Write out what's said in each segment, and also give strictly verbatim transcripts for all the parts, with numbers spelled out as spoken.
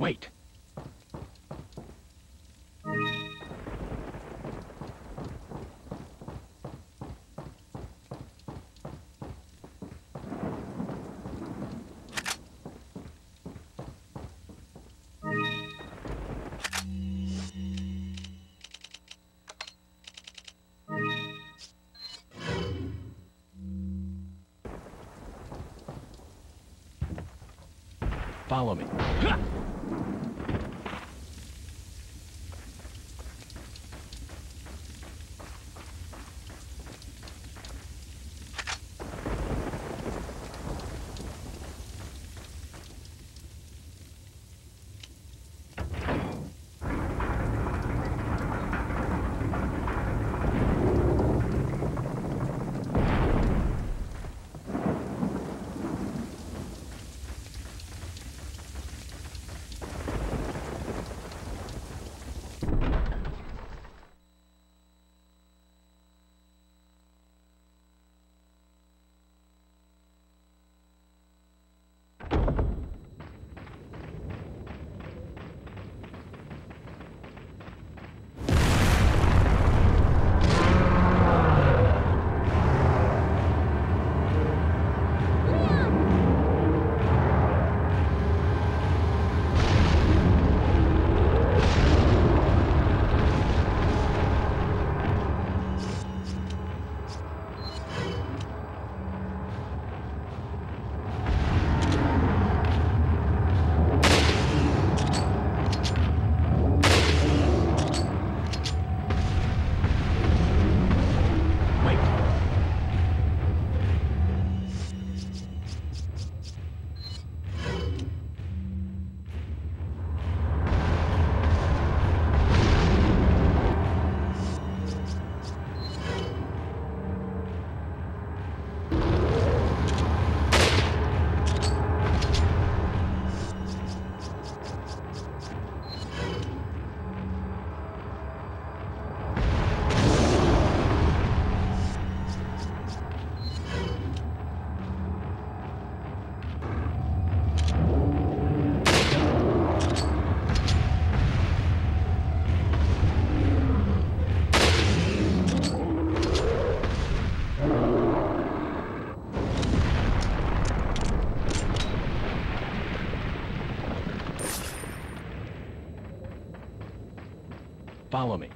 Wait. Follow me. Ha! Follow me.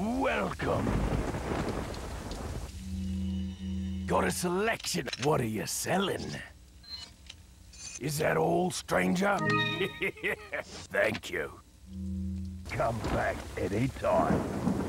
Welcome. Got a selection. What are you selling? Is that all, stranger? Thank you. Come back any time.